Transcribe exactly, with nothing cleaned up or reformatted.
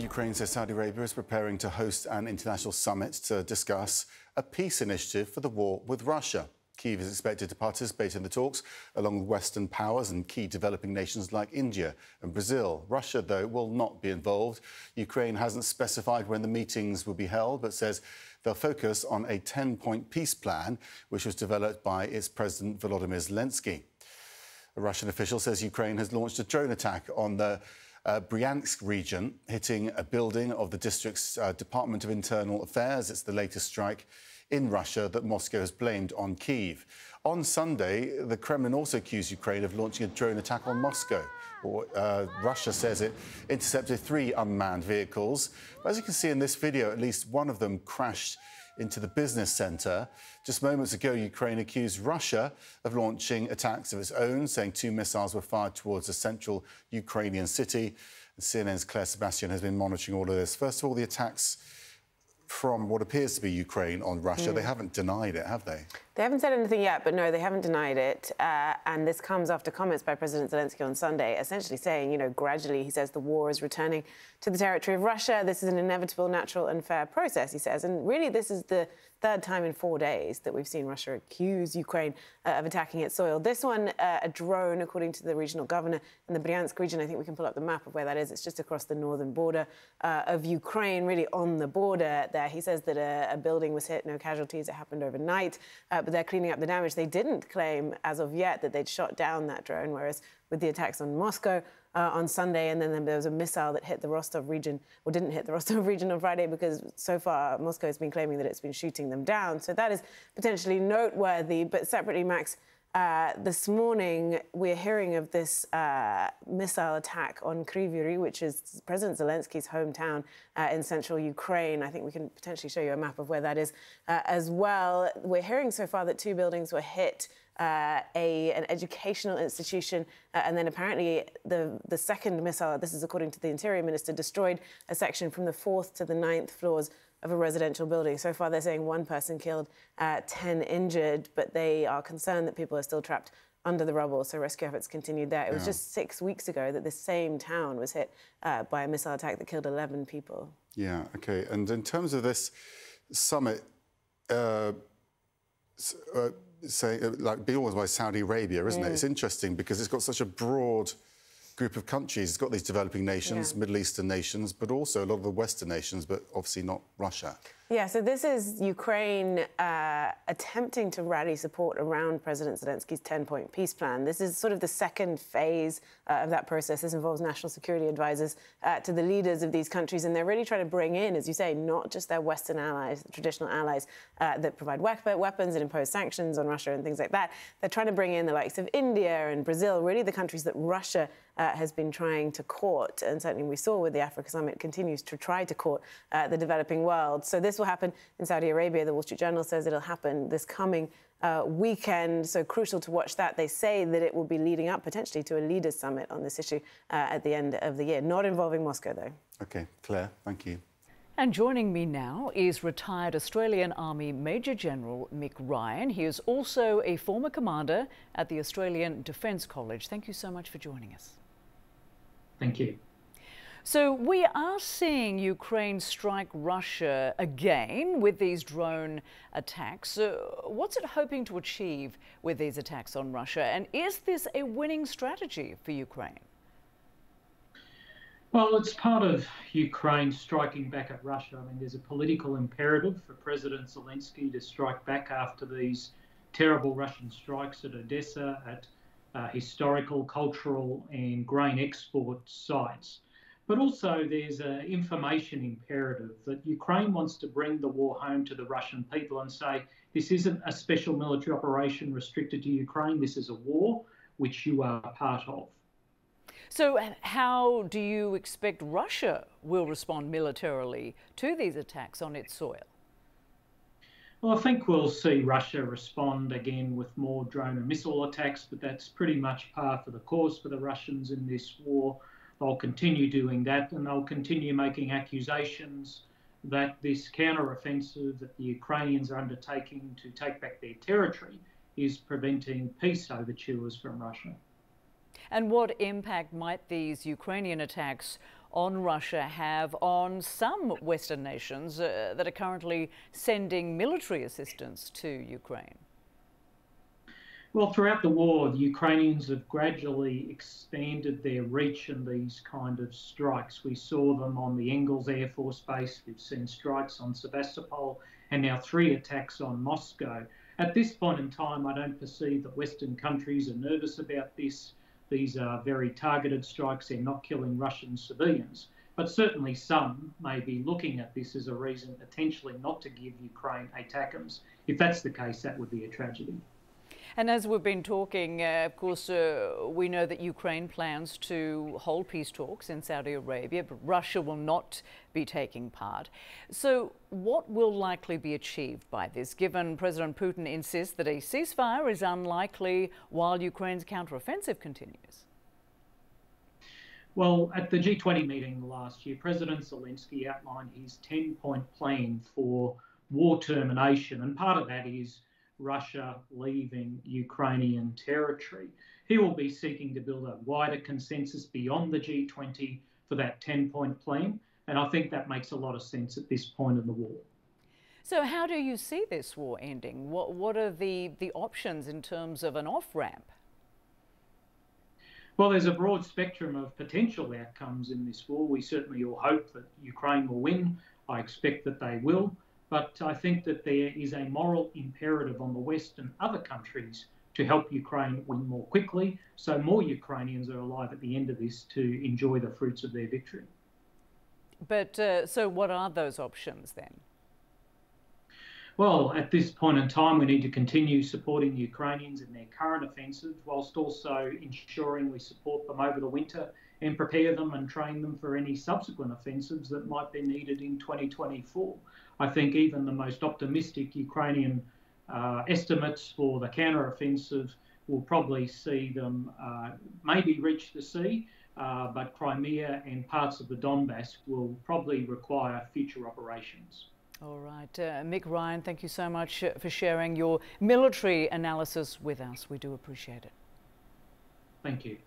Ukraine says Saudi Arabia is preparing to host an international summit to discuss a peace initiative for the war with Russia. Kyiv is expected to participate in the talks along with Western powers and key developing nations like India and Brazil. Russia, though, will not be involved. Ukraine hasn't specified when the meetings will be held, but says they'll focus on a ten-point peace plan, which was developed by its president, Volodymyr Zelensky. A Russian official says Ukraine has launched a drone attack on the Uh, Bryansk region, hitting a building of the district's uh, Department of Internal Affairs. It's the latest strike in Russia that Moscow has blamed on Kyiv. On Sunday, the Kremlin also accused Ukraine of launching a drone attack on Moscow. Or, uh, Russia says it intercepted three unmanned vehicles. But as you can see in this video, at least one of them crashed into the business centre. Just moments ago, Ukraine accused Russia of launching attacks of its own, saying two missiles were fired towards a central Ukrainian city. And C N N's Clare Sebastian has been monitoring all of this. First of all, the attacks from what appears to be Ukraine on Russia. Mm. They haven't denied it, have they? They haven't said anything yet, but no, they haven't denied it. Uh, and this comes after comments by President Zelensky on Sunday, essentially saying, you know, gradually, he says, the war is returning to the territory of Russia. This is an inevitable, natural and fair process, he says. And really, this is the third time in four days that we've seen Russia accuse Ukraine uh, of attacking its soil. This one, uh, a drone, according to the regional governor in the Bryansk region. I think we can pull up the map of where that is. It's just across the northern border uh, of Ukraine, really on the border there. He says that a, a building was hit, no casualties. It happened overnight, uh, but they're cleaning up the damage. They didn't claim, as of yet, that they'd shot down that drone, whereas with the attacks on Moscow uh, on Sunday, and then there was a missile that hit the Rostov region, or didn't hit the Rostov region on Friday, because so far Moscow has been claiming that it's been shooting them down. So that is potentially noteworthy. But separately, Max, uh, this morning we're hearing of this uh, missile attack on Kryvyi, which is President Zelensky's hometown uh, in central Ukraine. I think we can potentially show you a map of where that is uh, as well. We're hearing so far that two buildings were hit. Uh, a, an educational institution, uh, and then apparently the, the second missile, this is according to the Interior Minister, destroyed a section from the fourth to the ninth floors of a residential building. So far, they're saying one person killed, uh, ten injured, but they are concerned that people are still trapped under the rubble, so rescue efforts continued there. It yeah. was just six weeks ago that this same town was hit uh, by a missile attack that killed eleven people. Yeah, OK. And in terms of this summit, uh, uh, say, like, be always by Saudi Arabia, isn't mm. it? It's interesting because it's got such a broad group of countries. It's got these developing nations, yeah. Middle Eastern nations, but also a lot of the Western nations, but obviously not Russia. Yeah, so this is Ukraine uh, attempting to rally support around President Zelensky's ten-point peace plan. This is sort of the second phase uh, of that process. This involves national security advisors uh, to the leaders of these countries, and they're really trying to bring in, as you say, not just their Western allies, the traditional allies uh, that provide weapons and impose sanctions on Russia and things like that. They're trying to bring in the likes of India and Brazil, really the countries that Russia uh, has been trying to court, and certainly we saw with the Africa Summit, continues to try to court uh, the developing world. So this will happen in Saudi Arabia. The Wall Street Journal says it'll happen this coming uh, weekend, so crucial to watch that. They say that it will be leading up potentially to a leaders' summit on this issue uh, at the end of the year, not involving Moscow, though. OK, Claire, thank you. And joining me now is retired Australian Army Major General Mick Ryan. He is also a former commander at the Australian Defence College. Thank you so much for joining us. Thank you. So we are seeing Ukraine strike Russia again with these drone attacks. Uh, what's it hoping to achieve with these attacks on Russia? And is this a winning strategy for Ukraine? Well, it's part of Ukraine striking back at Russia. I mean, there's a political imperative for President Zelensky to strike back after these terrible Russian strikes at Odessa, at uh, historical, cultural and grain export sites. But also there's an information imperative that Ukraine wants to bring the war home to the Russian people and say, this isn't a special military operation restricted to Ukraine. This is a war which you are part of. So how do you expect Russia will respond militarily to these attacks on its soil? Well, I think we'll see Russia respond again with more drone and missile attacks, but that's pretty much par for the course for the Russians in this war. They'll continue doing that, and they'll continue making accusations that this counter-offensive that the Ukrainians are undertaking to take back their territory is preventing peace overtures from Russia. And what impact might these Ukrainian attacks on Russia have on some Western nations uh, that are currently sending military assistance to Ukraine? Well, throughout the war, the Ukrainians have gradually expanded their reach in these kind of strikes. We saw them on the Engels Air Force Base, we've seen strikes on Sevastopol, and now three attacks on Moscow. At this point in time, I don't perceive that Western countries are nervous about this. These are very targeted strikes, they're not killing Russian civilians. But certainly some may be looking at this as a reason potentially not to give Ukraine ATACMS. If that's the case, that would be a tragedy. And as we've been talking, uh, of course, uh, we know that Ukraine plans to hold peace talks in Saudi Arabia, but Russia will not be taking part. So what will likely be achieved by this, given President Putin insists that a ceasefire is unlikely while Ukraine's counteroffensive continues? Well, at the G twenty meeting last year, President Zelensky outlined his ten-point plan for war termination, and part of that is Russia leaving Ukrainian territory. He will be seeking to build a wider consensus beyond the G twenty for that ten-point plan, and I think that makes a lot of sense at this point in the war. So how do you see this war ending? What, what are the, the options in terms of an off-ramp? Well, there's a broad spectrum of potential outcomes in this war. We certainly all hope that Ukraine will win. I expect that they will. But I think that there is a moral imperative on the West and other countries to help Ukraine win more quickly, so more Ukrainians are alive at the end of this to enjoy the fruits of their victory. But uh, so what are those options then? Well, at this point in time, we need to continue supporting the Ukrainians in their current offensive, whilst also ensuring we support them over the winter and prepare them and train them for any subsequent offensives that might be needed in twenty twenty-four. I think even the most optimistic Ukrainian uh, estimates for the counteroffensive will probably see them uh, maybe reach the sea, uh, but Crimea and parts of the Donbas will probably require future operations. All right. Uh, Mick Ryan, thank you so much for sharing your military analysis with us. We do appreciate it. Thank you.